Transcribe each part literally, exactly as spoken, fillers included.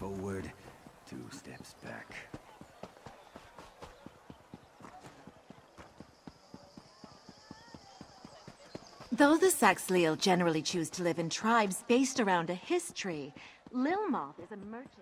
forward, two steps back. Though the Saxleil generally choose to live in tribes based around a history, Lilmoth is a merchant.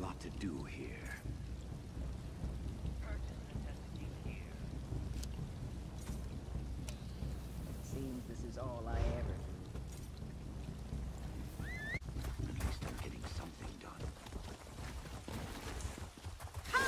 lot to do here. Seems this is all I ever do. At least I'm getting something done. Ha!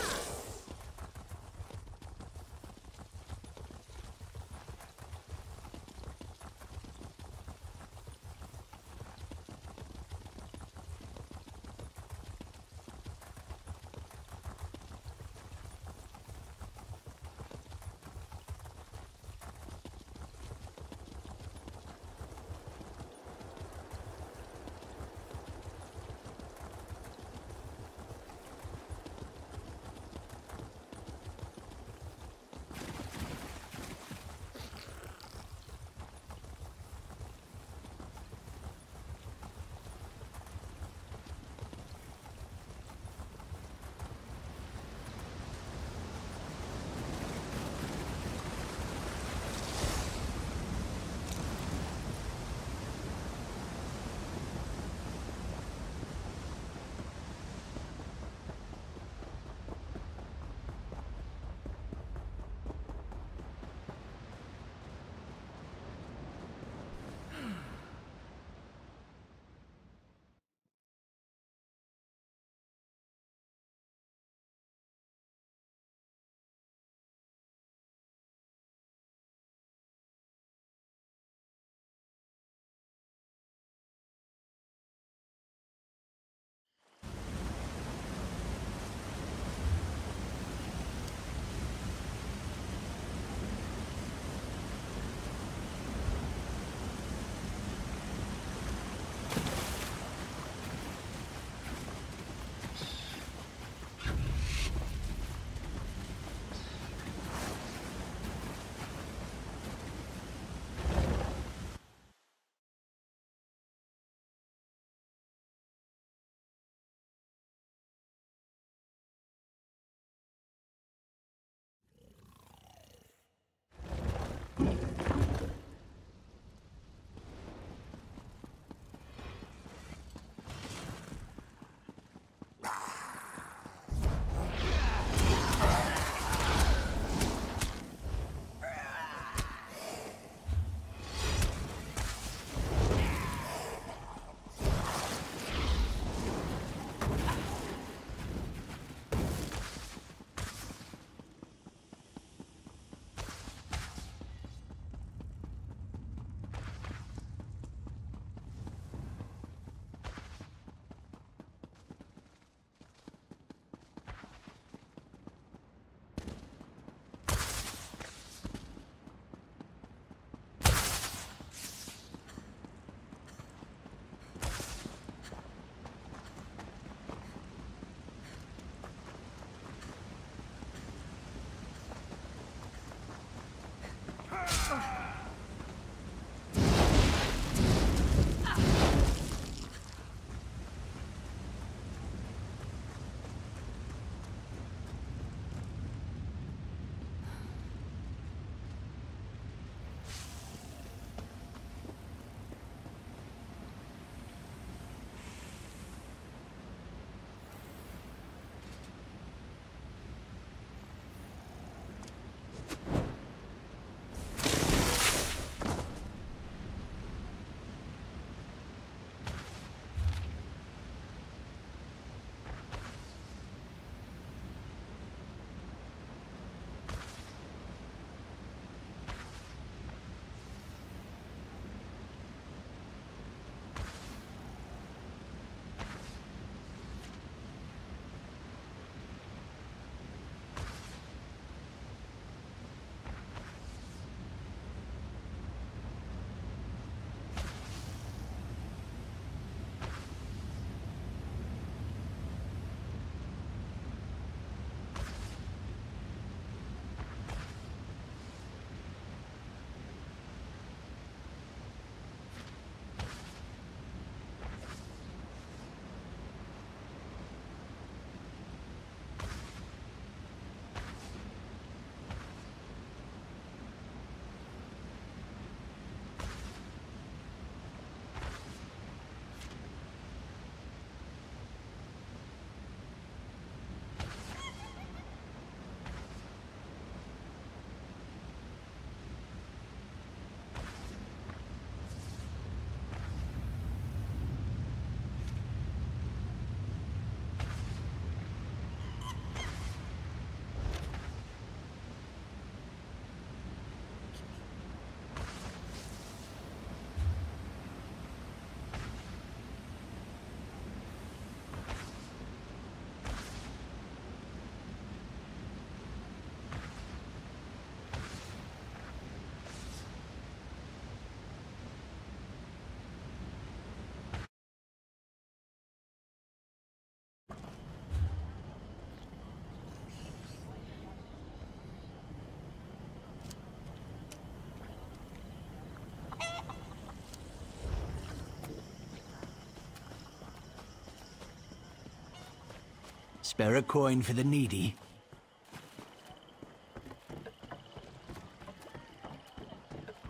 Spare a coin for the needy.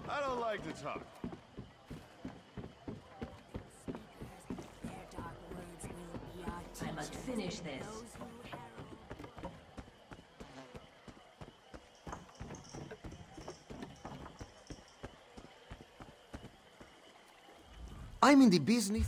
I don't like to talk. I must finish this. I'm in the business